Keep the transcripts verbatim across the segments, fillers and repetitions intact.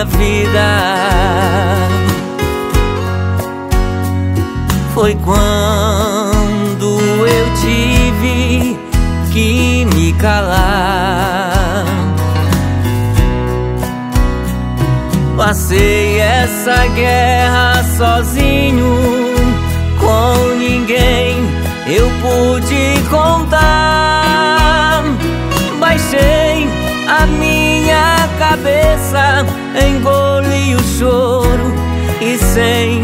minha vida foi quando eu tive que me calar. Passei essa guerra sozinho, com ninguém eu pude contar. Baixei a minha cabeça, engoli o choro e sem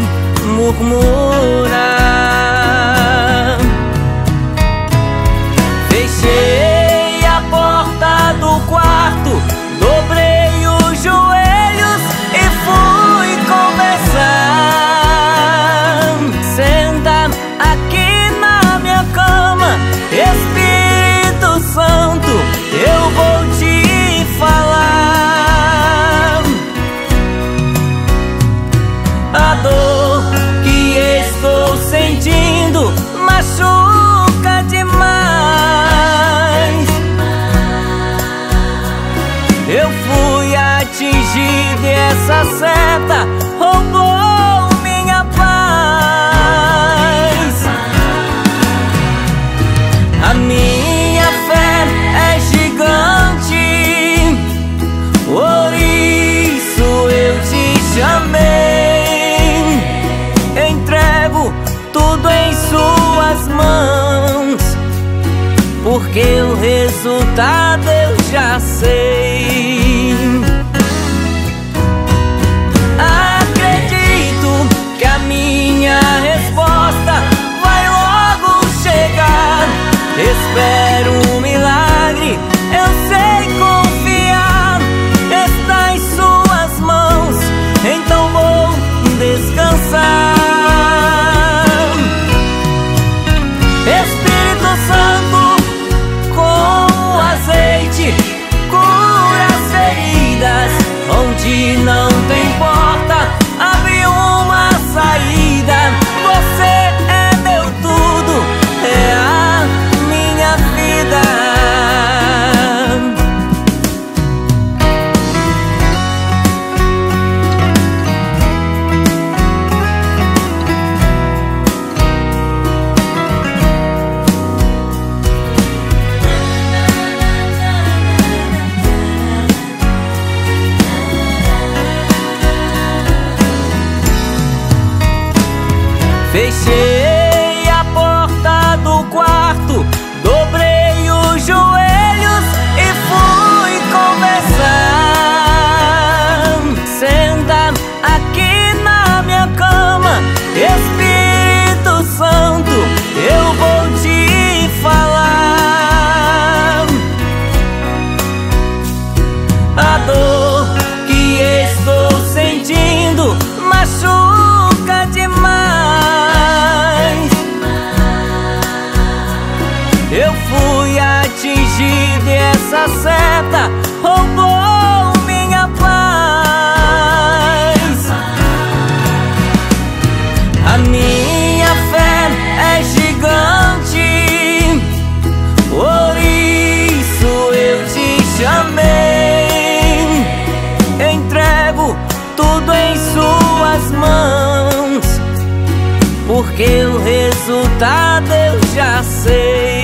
murmurar fechei a porta do quarto, dobrei os joelhos e fui conversar. Senta aqui na minha cama, Espírito Santo, eu vou te falar. A dor estou sentindo machuca demais. Eu fui atingido e essa seta roubou minha paz. A minha fé é gigante, por isso eu te chamei. Porque o resultado eu já sei. Acredito que a minha resposta vai logo chegar. Espero um milagre, eu sei confiar. Está em suas mãos, então vou descansar. Onde não tem porta, abre uma saída. Você é meu tudo, é a minha vida. Fechei a porta do quarto, dobrei os joelhos e fui conversar. Senta aqui na minha cama, Espírito Santo, eu vou te falar. A dor que estou sentindo machuca demais. Eu fui atingido e essa seta roubou minha paz. A minha fé é gigante, por isso eu te chamei. Entrego tudo em suas mãos, porque o resultado eu já sei.